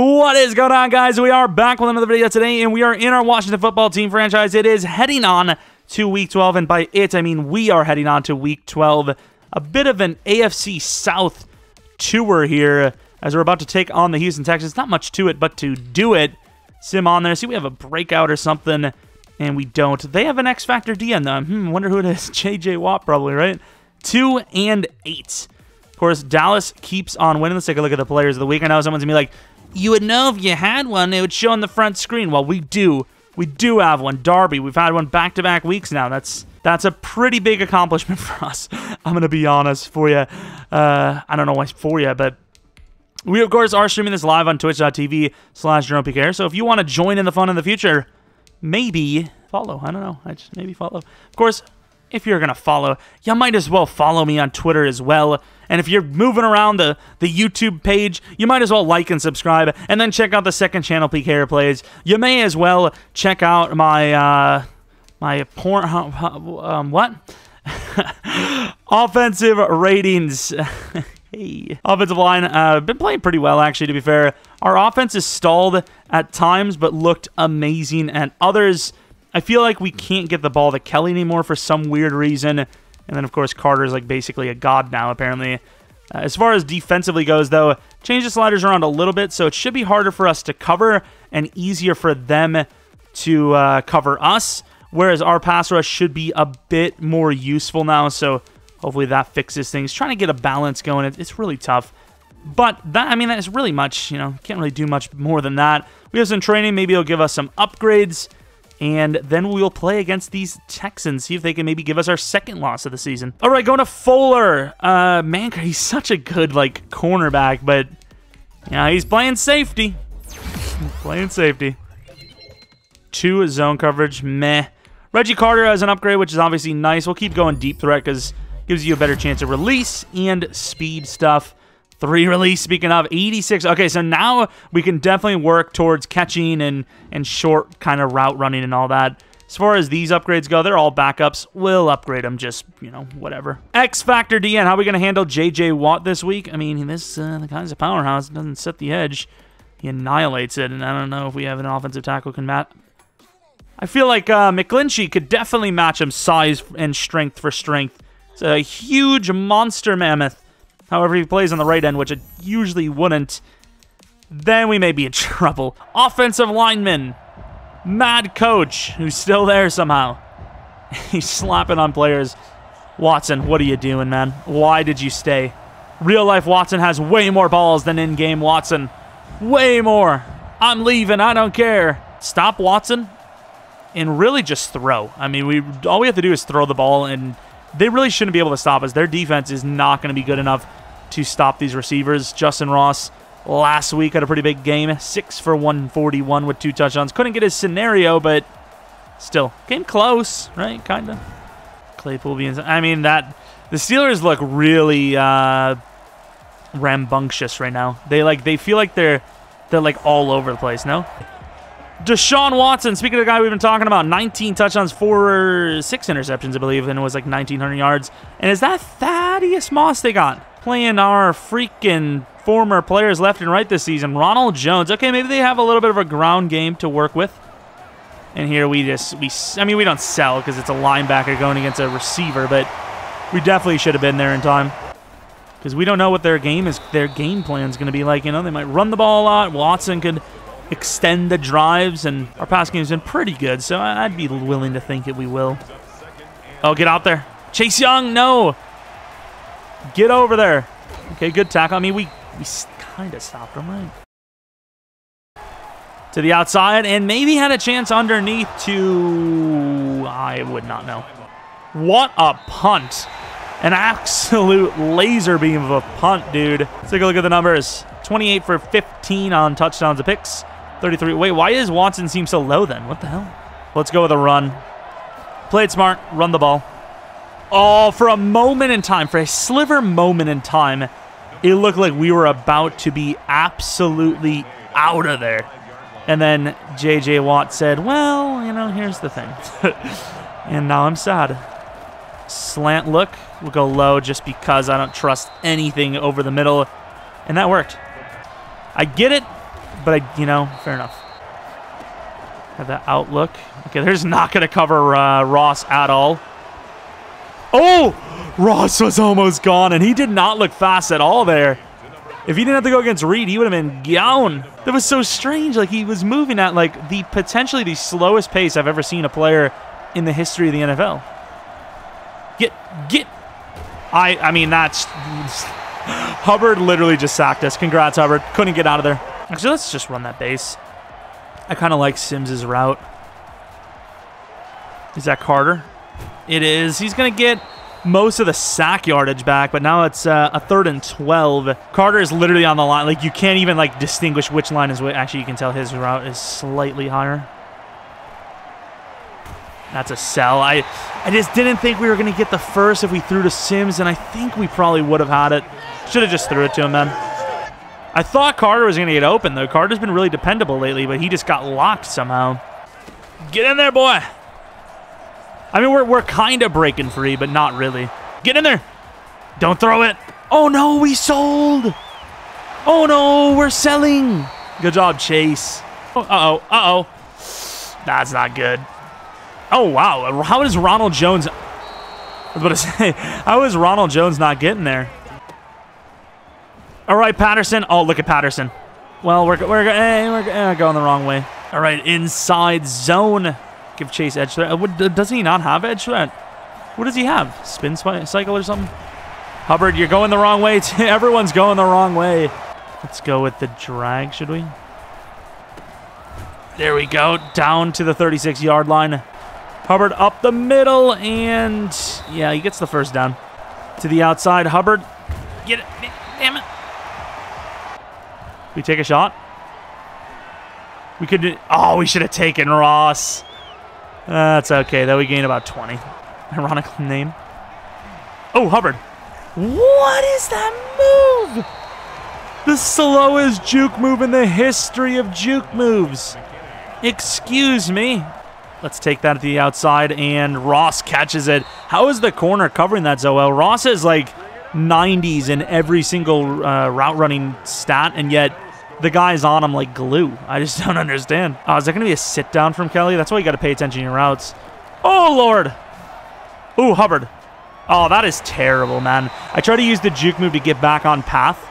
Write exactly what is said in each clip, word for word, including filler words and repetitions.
What is going on, guys? We are back with another video today, and we are in our Washington Football Team franchise. It is heading on to Week twelve, and by it, I mean we are heading on to Week twelve. A bit of an A F C South tour here as we're about to take on the Houston Texans. Not much to it, but to do it. Sim on there. See, we have a breakout or something, and we don't. They have an X Factor D on them. Hmm, wonder who it is. J J Watt, probably, right? Two and eight. Of course, Dallas keeps on winning. Let's take a look at the players of the week. I know someone's going to be like, you would know if you had one. It would show on the front screen. Well, we do. We do have one. Darby, we've had one back-to-back weeks now. That's that's a pretty big accomplishment for us. I'm going to be honest for you. Uh, I don't know why for you, but we, of course, are streaming this live on twitch.tv slash JeromePkr. So if you want to join in the fun in the future, maybe follow. I don't know. I just maybe follow. Of course, if you're going to follow, you might as well follow me on Twitter as well. And if you're moving around the, the YouTube page, you might as well like and subscribe. And then check out the second channel, Pkr Plays. You may as well check out my, uh, my porn, um, what? Offensive ratings. Hey. Offensive line, uh, been playing pretty well, actually, to be fair. Our offense is stalled at times, but looked amazing at others. I feel like we can't get the ball to Kelly anymore for some weird reason. And then, of course, Carter is like basically a god now, apparently. Uh, as far as defensively goes, though, change the sliders around a little bit, so it should be harder for us to cover and easier for them to uh, cover us, whereas our pass rush should be a bit more useful now, so hopefully that fixes things. Trying to get a balance going, it's really tough. But, that I mean, that is really much, you know, can't really do much more than that. We have some training, maybe it'll give us some upgrades, and then we'll play against these Texans, see if they can maybe give us our second loss of the season. All right, going to Fuller. Uh, man, he's such a good, like, cornerback, but yeah, he's playing safety. Playing safety. Two zone coverage, meh. Reggie Carter has an upgrade, which is obviously nice. We'll keep going deep threat because gives you a better chance of release and speed stuff. Three release, speaking of, eighty-six. Okay, so now we can definitely work towards catching and, and short kind of route running and all that. As far as these upgrades go, they're all backups. We'll upgrade them, just, you know, whatever. X Factor D N, how are we going to handle J J Watt this week? I mean, this uh, the guy's a powerhouse. Doesn't set the edge. He annihilates it, and I don't know if we have an offensive tackle can match. I feel like uh, McGlinchey could definitely match him size and strength for strength. It's a huge monster mammoth. However, if he plays on the right end, which it usually wouldn't, then we may be in trouble. Offensive lineman, mad coach, who's still there somehow. He's slapping on players. Watson, what are you doing, man? Why did you stay? Real-life Watson has way more balls than in-game Watson. Way more. I'm leaving. I don't care. Stop Watson and really just throw. I mean, we all we have to do is throw the ball, and they really shouldn't be able to stop us. Their defense is not going to be good enough to stop these receivers. Justin Ross last week had a pretty big game. six for one forty-one with two touchdowns. Couldn't get his scenario, but still came close, right? Kind of. Claypool being... I mean, that... The Steelers look really uh, rambunctious right now. They like they feel like they're, they're like all over the place, no? Deshaun Watson, speaking of the guy we've been talking about, nineteen touchdowns, four, six interceptions, I believe, and it was like nineteen hundred yards. And is that Thaddeus Moss they got? Playing our freaking former players left and right this season. Ronald Jones. Okay, maybe they have a little bit of a ground game to work with. And here we just, we, I mean, we don't sell because it's a linebacker going against a receiver, but we definitely should have been there in time. Because we don't know what their game is, their game plan is going to be like. You know, they might run the ball a lot. Watson could extend the drives, and our pass game's been pretty good, so I'd be willing to think that we will. Oh, get out there. Chase Young, no. Get over there. Okay, good tackle. I mean, we, we kind of stopped him, right? To the outside, and maybe had a chance underneath to... I would not know. What a punt. An absolute laser beam of a punt, dude. Let's take a look at the numbers. twenty-eight for fifteen on touchdowns and picks. thirty-three. Wait, why does Watson seem so low then? What the hell? Let's go with a run. Play it smart. Run the ball. Oh, for a moment in time, for a sliver moment in time, it looked like we were about to be absolutely out of there. And then J J Watt said, well, you know, here's the thing. And now I'm sad. Slant look. We'll go low just because I don't trust anything over the middle. And that worked. I get it. but I, you know, fair enough. Have that outlook. Okay, there's not going to cover uh, Ross at all. Oh, Ross was almost gone, and he did not look fast at all there. If he didn't have to go against Reed, he would have been gone. That was so strange. Like, he was moving at, like, the potentially the slowest pace I've ever seen a player in the history of the N F L. Get, get. I, I mean, that's... Hubbard literally just sacked us. Congrats, Hubbard. Couldn't get out of there. Actually, let's just run that base. I kind of like Sims's route. Is that Carter? It is. He's going to get most of the sack yardage back, but now it's uh, a third and twelve. Carter is literally on the line. Like, you can't even, like, distinguish which line is which. Actually, you can tell his route is slightly higher. That's a sell. I, I just didn't think we were going to get the first if we threw to Sims, and I think we probably would have had it. Should have just threw it to him, man. I thought Carter was going to get open, though. Carter's been really dependable lately, but he just got locked somehow. Get in there, boy. I mean, we're, we're kind of breaking free, but not really. Get in there. Don't throw it. Oh, no, we sold. Oh, no, we're selling. Good job, Chase. Oh, uh-oh, uh-oh. That's not good. Oh, wow. How is Ronald Jones... I was about to say, how is Ronald Jones not getting there? All right, Patterson. Oh, look at Patterson. Well, we're, we're, eh, we're eh, going the wrong way. All right, inside zone. Give Chase edge threat. Doesn't he not have edge threat? What does he have? Spin cycle or something? Hubbard, you're going the wrong way. Everyone's going the wrong way. Let's go with the drag, should we? There we go. Down to the thirty-six yard line. Hubbard up the middle, and yeah, he gets the first down. To the outside, Hubbard. Get it. Damn it. We take a shot. We could... Oh, we should have taken Ross. That's uh, okay, though. We gained about twenty. Ironic name. Oh, Hubbard. What is that move? The slowest juke move in the history of juke moves. Excuse me. Let's take that at the outside, and Ross catches it. How is the corner covering that so well? Ross is like nineties in every single uh, route running stat, and yet... the guy's on him like glue. I just don't understand. Oh, is that going to be a sit down from Kelly? That's why you got to pay attention to your routes. Oh, Lord. Ooh, Hubbard. Oh, that is terrible, man. I try to use the juke move to get back on path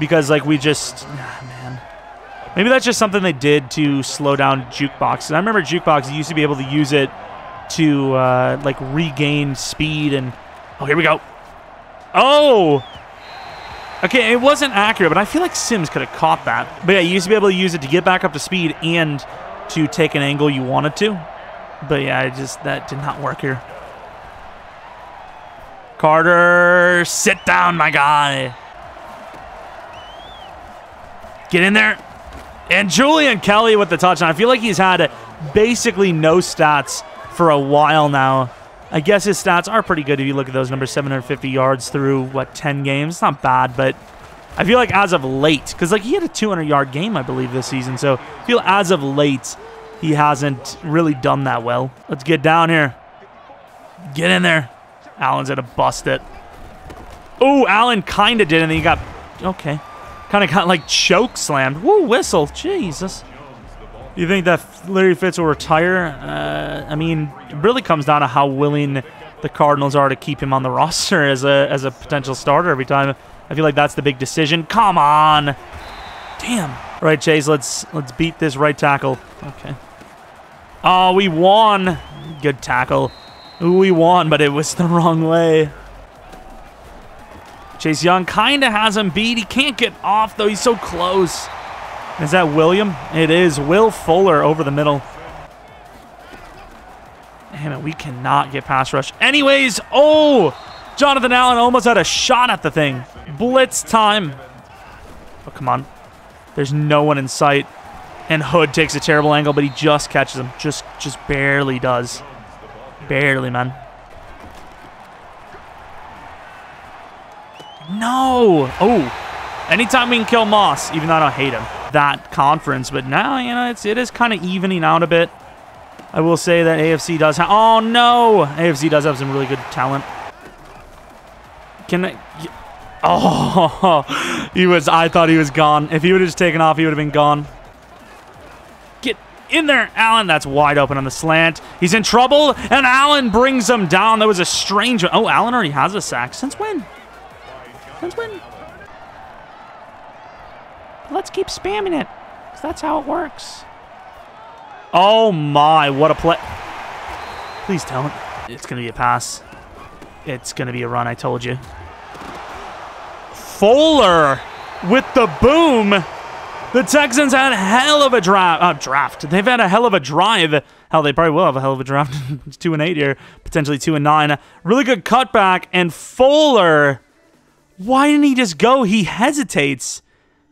because, like, we just... Ah, man. Maybe that's just something they did to slow down jukeboxes. I remember jukeboxes used to be able to use it to, uh, like, regain speed and... Oh, here we go. Oh! Okay, it wasn't accurate, but I feel like Sims could have caught that. But yeah, you used to be able to use it to get back up to speed and to take an angle you wanted to. But yeah, I just that did not work here. Carter, sit down, my guy. Get in there. And Julian Kelly with the touchdown. I feel like he's had basically no stats for a while now. I guess his stats are pretty good if you look at those numbers. seven hundred fifty yards through, what, ten games? It's not bad, but I feel like as of late, because, like, he had a two hundred yard game, I believe, this season. So I feel as of late, he hasn't really done that well. Let's get down here. Get in there. Allen's going to bust it. Oh, Allen kind of did, and then he got, okay, kind of got, like, choke slammed. Woo, whistle. Jesus. You think that Larry Fitz will retire? Uh, I mean, it really comes down to how willing the Cardinals are to keep him on the roster as a as a potential starter every time. I feel like that's the big decision. Come on, damn! All right, Chase, let's let's beat this right tackle. Okay. Oh, we won. Good tackle. We won, but it was the wrong way. Chase Young kind of has him beat. He can't get off though. He's so close. Is that William? It is Will Fuller over the middle. Damn it, we cannot get pass rush. Anyways, oh! Jonathan Allen almost had a shot at the thing. Blitz time. Oh, come on. There's no one in sight. And Hood takes a terrible angle, but he just catches him. Just, just barely does. Barely, man. No! Oh! Anytime we can kill Moss, even though I don't hate him. That conference, but now, you know, it's, it is kind of evening out a bit. I will say that A F C does have... Oh, no! A F C does have some really good talent. Can I... Oh! He was... I thought he was gone. If he would have just taken off, he would have been gone. in there. Allen, that's wide open on the slant. He's in trouble, and Allen brings him down. That was a strange... Oh, Allen already has a sack. Since when? Since when? Let's keep spamming it, because that's how it works. Oh, my. What a play. Please tell him. It's going to be a pass. It's going to be a run, I told you. Fuller with the boom. The Texans had a hell of a draft. Uh, draft. They've had a hell of a drive. Hell, they probably will have a hell of a draft. It's two and eight here. Potentially two and nine. Really good cutback. And Fuller, why didn't he just go? He hesitates.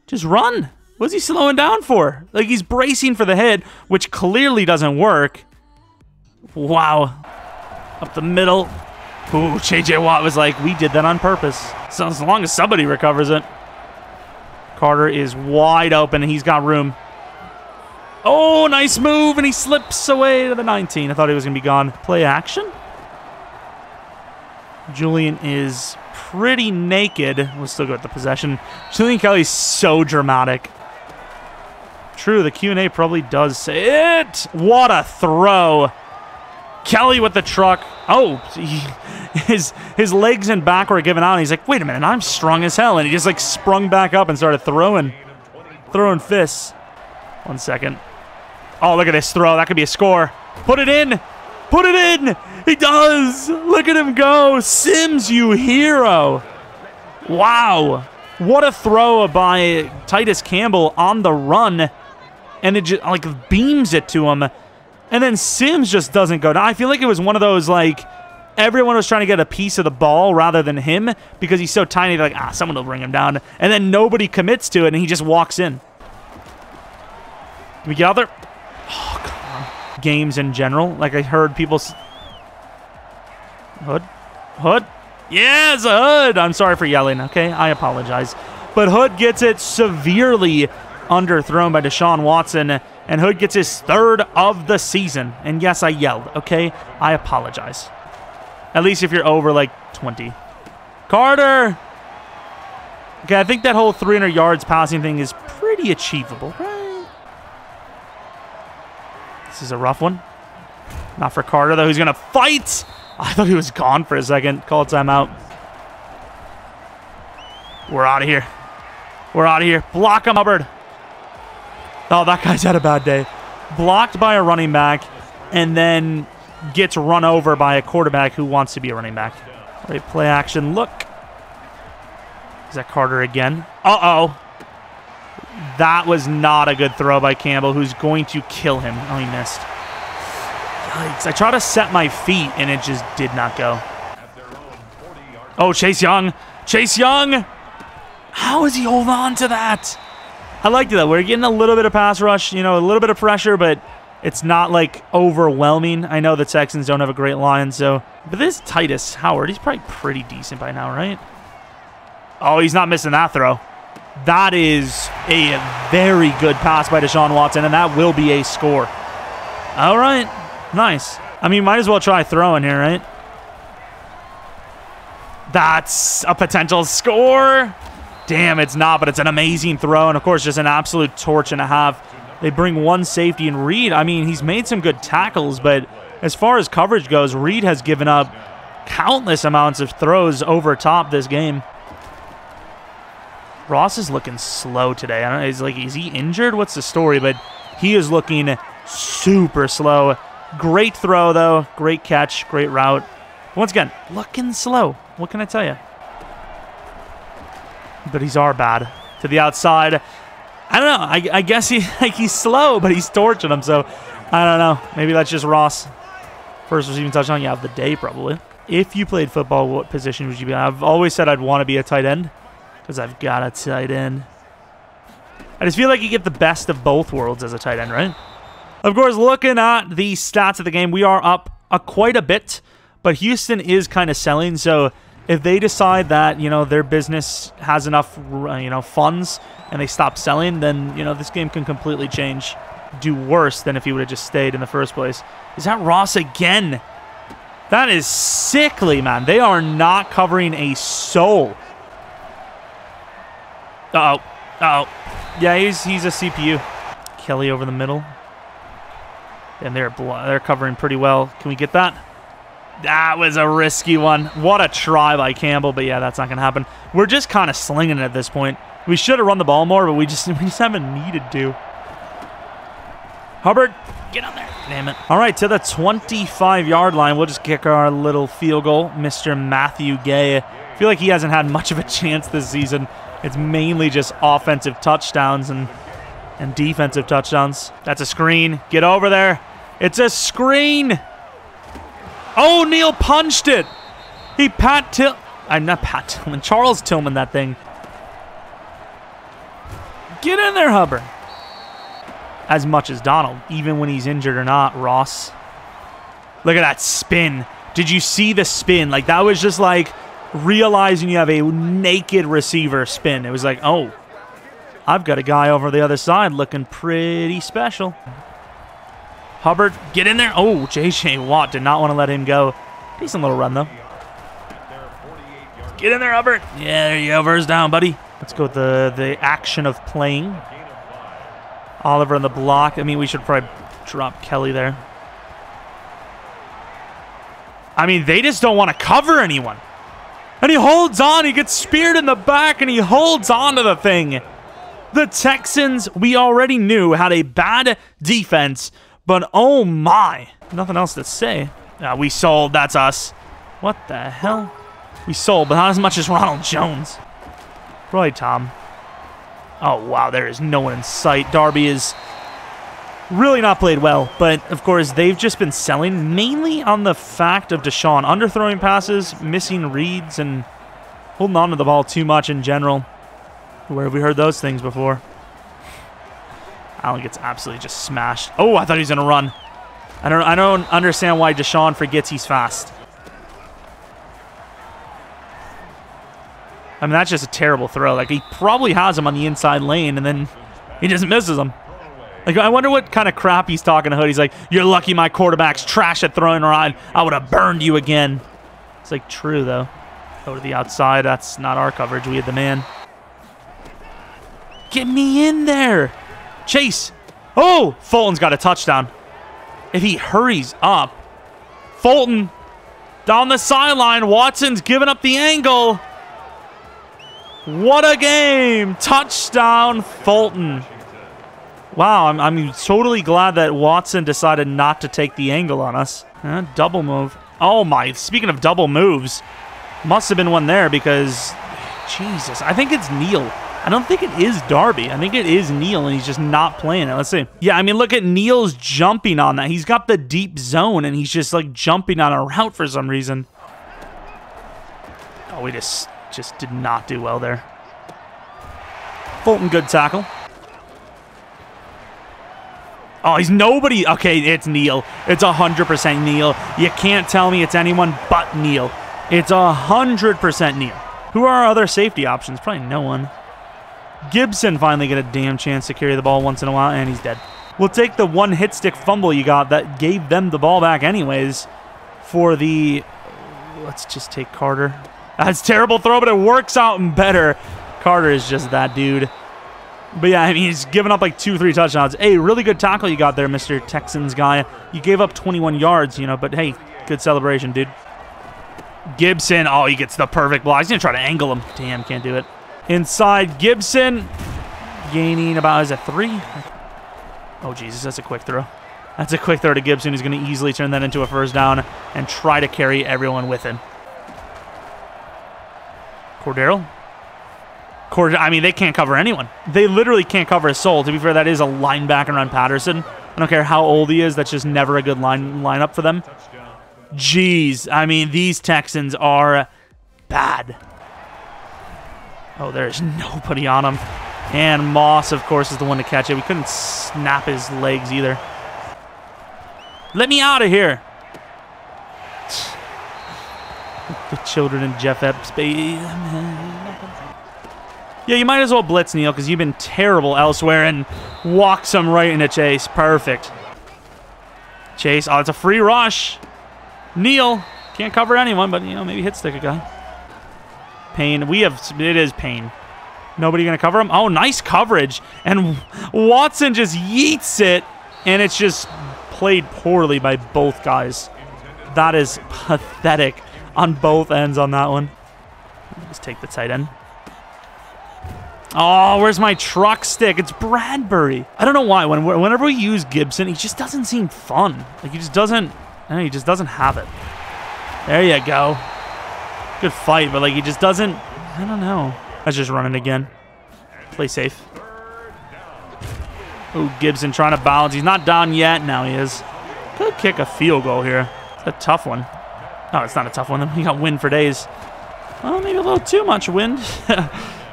Just run. What's he slowing down for? Like, he's bracing for the hit, which clearly doesn't work. Wow. Up the middle. Ooh, J J Watt was like, we did that on purpose. So as long as somebody recovers it. Carter is wide open, and he's got room. Oh, nice move, and he slips away to the nineteen. I thought he was going to be gone. Play action. Julian is pretty naked. We'll still go with the possession. Julian Kelly's so dramatic. True, the Q and A probably does say it. What a throw. Kelly with the truck. Oh, he, his his legs and back were given out. And he's like, wait a minute, I'm strong as hell. And he just like sprung back up and started throwing, throwing fists. One second. Oh, look at this throw. That could be a score. Put it in. Put it in. He does. Look at him go. Sims, you hero. Wow. What a throw by Titus Campbell on the run. And it just like beams it to him. And then Sims just doesn't go down. I feel like it was one of those, like, everyone was trying to get a piece of the ball rather than him because he's so tiny. They're like, ah, someone will bring him down. And then nobody commits to it, and he just walks in. Can we get out there? Oh, come on. Games in general. Like, I heard people... S hood? Hood? Yeah, it's a hood. I'm sorry for yelling, okay? I apologize. But Hood gets it severely underthrown by Deshaun Watson. And Hood gets his third of the season. And yes, I yelled, okay? I apologize. At least if you're over, like, twenty. Carter! Okay, I think that whole three hundred yards passing thing is pretty achievable, right? This is a rough one. Not for Carter, though. He's going to fight! I thought he was gone for a second. Call timeout. We're out of here. We're out of here. Block him, Hubbard. Oh, that guy's had a bad day. Blocked by a running back and then gets run over by a quarterback who wants to be a running back. Right, play action. Look. Is that Carter again? Uh-oh. That was not a good throw by Campbell, who's going to kill him. Oh, he missed. Yikes. I tried to set my feet, and it just did not go. Oh, Chase Young. Chase Young. How is he holding on to that? I liked it, though. We're getting a little bit of pass rush, you know, a little bit of pressure, but it's not, like, overwhelming. I know the Texans don't have a great line, so... But this Titus Howard, he's probably pretty decent by now, right? Oh, he's not missing that throw. That is a very good pass by Deshaun Watson, and that will be a score. All right. Nice. I mean, might as well try throwing here, right? That's a potential score. Damn, it's not, but it's an amazing throw. And, of course, just an absolute torch and a half. They bring one safety in Reed. I mean, he's made some good tackles, but as far as coverage goes, Reed has given up countless amounts of throws over top this game. Ross is looking slow today. I don't know. He's like, is he injured? What's the story? But he is looking super slow. Great throw, though. Great catch. Great route. Once again, looking slow. What can I tell you? But he's our bad to the outside. I don't know. I, I guess he like he's slow, but he's torching him. So I don't know. Maybe that's just Ross. First receiving touchdown, yeah, of the day probably. If you played football, what position would you be? I've always said I'd want to be a tight end because I've got a tight end. I just feel like you get the best of both worlds as a tight end, right? Of course, looking at the stats of the game, we are up a, quite a bit, but Houston is kind of selling. So if they decide that, you know, their business has enough, you know, funds and they stop selling, then, you know, this game can completely change. Do worse than if he would have just stayed in the first place. Is that Ross again? That is sickly, man. They are not covering a soul. Uh-oh. Uh-oh. Yeah, he's, he's a C P U. Kelly over the middle. And they're they're covering pretty well. Can we get that? That was a risky one. What a try by Campbell, but yeah, that's not going to happen. We're just kind of slinging it at this point. We should have run the ball more, but we just, we just haven't needed to. Hubbard, get on there. Damn it. All right, to the twenty-five yard line. We'll just kick our little field goal. Mister Matthew Gay. I feel like he hasn't had much of a chance this season. It's mainly just offensive touchdowns and, and defensive touchdowns. That's a screen. Get over there. It's a screen. Oh, Neal punched it. He Pat Till... I'm not Pat Tillman. Charles Tillman, that thing. Get in there, Hubbard. As much as Donald, even when he's injured or not, Ross. Look at that spin. Did you see the spin? Like, that was just like realizing you have a naked receiver spin. It was like, oh, I've got a guy over the other side looking pretty special. Hubbard, get in there. Oh, J J Watt did not want to let him go. Decent little run, though. Get in there, Hubbard. Yeah, there you go. First down, buddy. Let's go with the, the action of playing. Oliver in the block. I mean, we should probably drop Kelly there. I mean, they just don't want to cover anyone. And he holds on. He gets speared in the back, and he holds on to the thing. The Texans, we already knew, had a bad defense. But oh my, nothing else to say. Uh, we sold, that's us. What the hell? We sold, but not as much as Ronald Jones. Probably Tom. Oh wow, there is no one in sight. Darby is really not played well, but of course they've just been selling mainly on the fact of Deshaun underthrowing passes, missing reads, and holding on to the ball too much in general. Where have we heard those things before? Allen gets absolutely just smashed. Oh, I thought he was gonna run. I don't. I don't understand why Deshaun forgets he's fast. I mean, that's just a terrible throw. Like, he probably has him on the inside lane, and then he just misses him. Like, I wonder what kind of crap he's talking to Hood. He's like, "You're lucky my quarterback's trash at throwing around. I would have burned you again." It's like true though. Go to the outside. That's not our coverage. We had the man. Get me in there. Chase. Oh, Fulton's got a touchdown. If he hurries up. Fulton down the sideline. Watson's giving up the angle. What a game. Touchdown, Fulton. Wow, I'm, I'm totally glad that Watson decided not to take the angle on us. Uh, double move. Oh, my. Speaking of double moves, must have been one there because, Jesus, I think it's Neal. I don't think it is Darby. I think it is Neal, and he's just not playing it. Let's see. Yeah, I mean, look at Neal's jumping on that. He's got the deep zone, and he's just, like, jumping on a route for some reason. Oh, we just just did not do well there. Fulton, good tackle. Oh, he's nobody. Okay, it's Neal. It's one hundred percent Neal. You can't tell me it's anyone but Neal. It's one hundred percent Neal. Who are our other safety options? Probably no one. Gibson finally get a damn chance to carry the ball once in a while, and he's dead. We'll take the one hit stick fumble you got that gave them the ball back anyways for the... Let's just take Carter. That's a terrible throw, but it works out and better. Carter is just that dude. But yeah, I mean, he's given up like two, three touchdowns. Hey, really good tackle you got there, Mister Texans guy. You gave up twenty-one yards, you know, but hey, good celebration, dude. Gibson. Oh, he gets the perfect block. He's going to try to angle him. Damn, can't do it. Inside Gibson, gaining about, is it three? Oh, Jesus, that's a quick throw. That's a quick throw to Gibson, who's going to easily turn that into a first down and try to carry everyone with him. Cordero? Cordero, I mean, they can't cover anyone. They literally can't cover a soul. To be fair, that is a linebacker on Patterson. I don't care how old he is. That's just never a good line lineup for them. Jeez, I mean, these Texans are bad. Oh, there's nobody on him. And Moss, of course, is the one to catch it. We couldn't snap his legs either. Let me out of here. The children in Jeff Epps, baby. Yeah, you might as well blitz, Neal, because you've been terrible elsewhere, and walk some right into Chase. Perfect. Chase, oh, it's a free rush. Neal can't cover anyone, but, you know, maybe hit stick a guy. Payne. We have, it is Payne. Nobody going to cover him? Oh, nice coverage. And Watson just yeets it, and it's just played poorly by both guys. That is pathetic on both ends on that one. Let's take the tight end. Oh, where's my truck stick? It's Bradbury. I don't know why. When, whenever we use Gibson, he just doesn't seem fun. Like, he just doesn't... I know, he just doesn't have it. There you go. Good fight, but, like, he just doesn't... I don't know. I was just running again. Play safe. Oh, Gibson trying to bounce. He's not down yet. Now he is. Could kick a field goal here. It's a tough one. No, it's not a tough one. He got wind for days. Well, maybe a little too much wind.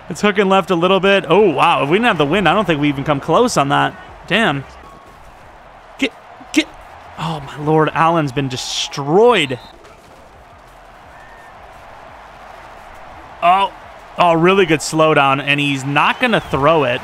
It's hooking left a little bit. Oh, wow. If we didn't have the wind, I don't think we even come close on that. Damn. Get, get. Oh, my Lord. Allen's been destroyed. Oh, oh, really good slowdown, and he's not going to throw it.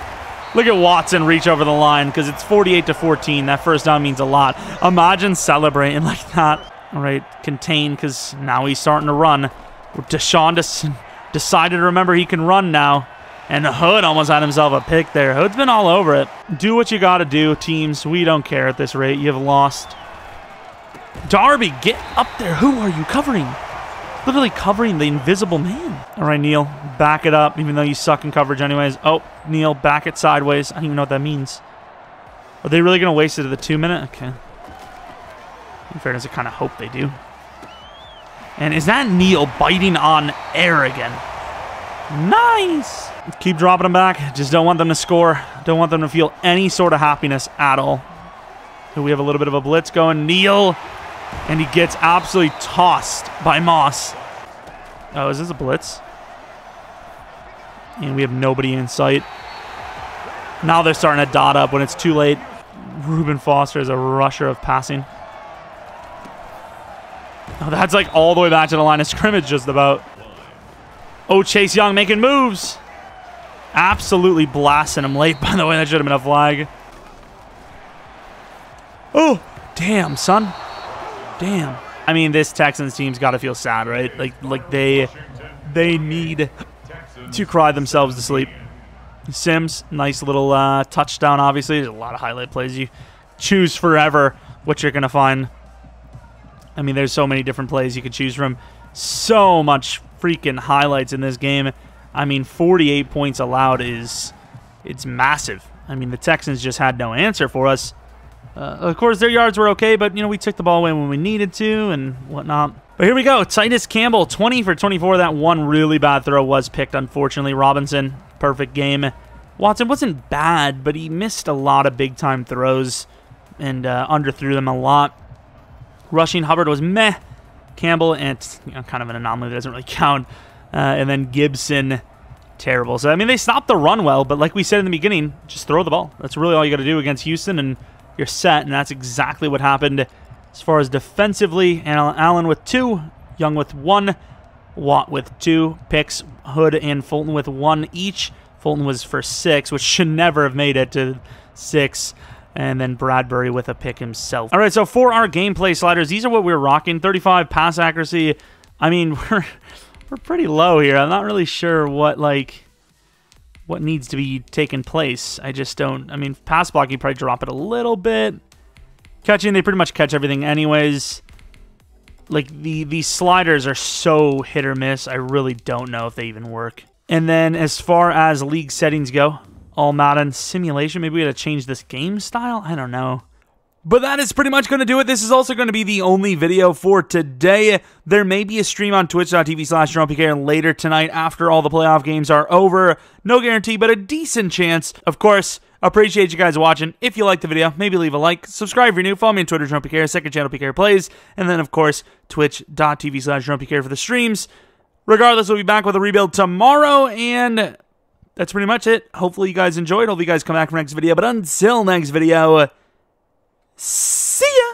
Look at Watson reach over the line because it's forty-eight to fourteen. That first down means a lot. Imagine celebrating like that. All right, contain because now he's starting to run. Deshaun Watson decided to remember he can run now. And Hood almost had himself a pick there. Hood's been all over it. Do what you got to do, teams. We don't care at this rate. You've lost. Darby, get up there. Who are you covering? Literally covering the invisible man. All right, Neal, back it up, even though you suck in coverage anyways. Oh, Neal, back it sideways. I don't even know what that means. Are they really going to waste it at the two minute? Okay. In fairness, I kind of hope they do. And is that Neal biting on air again? Nice. Keep dropping them back. Just don't want them to score. Don't want them to feel any sort of happiness at all. So we have a little bit of a blitz going. Neal. And he gets absolutely tossed by Moss. Oh, is this a blitz? And we have nobody in sight. Now they're starting to dot up when it's too late. Reuben Foster is a rusher of passing. Oh, that's like all the way back to the line of scrimmage just about. Oh, Chase Young making moves. Absolutely blasting him late. By the way, that should have been a flag. Oh, damn, son. Damn. I mean, this Texans team's got to feel sad, right? Like, like they, they need to cry themselves to sleep. Sims, nice little uh, touchdown, obviously. There's a lot of highlight plays. You choose forever what you're going to find. I mean, there's so many different plays you could choose from. So much freaking highlights in this game. I mean, forty-eight points allowed is, it's massive. I mean, the Texans just had no answer for us. Uh, of course, their yards were okay, but, you know, we took the ball away when we needed to and whatnot. But here we go. Titus Campbell, twenty for twenty-four. That one really bad throw was picked, unfortunately. Robinson, perfect game. Watson wasn't bad, but he missed a lot of big-time throws and uh, underthrew them a lot. Rushing Hubbard was meh. Campbell, and it's, you know, kind of an anomaly that doesn't really count. Uh, and then Gibson, terrible. So, I mean, they stopped the run well, but like we said in the beginning, just throw the ball. That's really all you got to do against Houston, and you're set, and that's exactly what happened as far as defensively. And Allen with two, Young with one, Watt with two picks, Hood and Fulton with one each. Fulton was for six, which should never have made it to six. And then Bradbury with a pick himself. All right, so for our gameplay sliders, these are what we're rocking. thirty-five pass accuracy. I mean, we're we're pretty low here. I'm not really sure what, like, what needs to be taking place. I just don't... I mean, pass blocking, probably drop it a little bit. Catching, they pretty much catch everything anyways. Like, the these sliders are so hit or miss. I really don't know if they even work. And then as far as league settings go, all Madden simulation. Maybe we gotta change this game style? I don't know. But that is pretty much going to do it. This is also going to be the only video for today. There may be a stream on twitch dot t v slash Jerome P K R later tonight after all the playoff games are over. No guarantee, but a decent chance. Of course, appreciate you guys watching. If you liked the video, maybe leave a like. Subscribe if you're new. Follow me on Twitter, Jerome P K R, second channel, Pkr Plays. And then, of course, twitch dot t v slash Jerome P K R for the streams. Regardless, we'll be back with a rebuild tomorrow. And that's pretty much it. Hopefully, you guys enjoyed. Hopefully, you guys come back for next video. But until next video... See ya!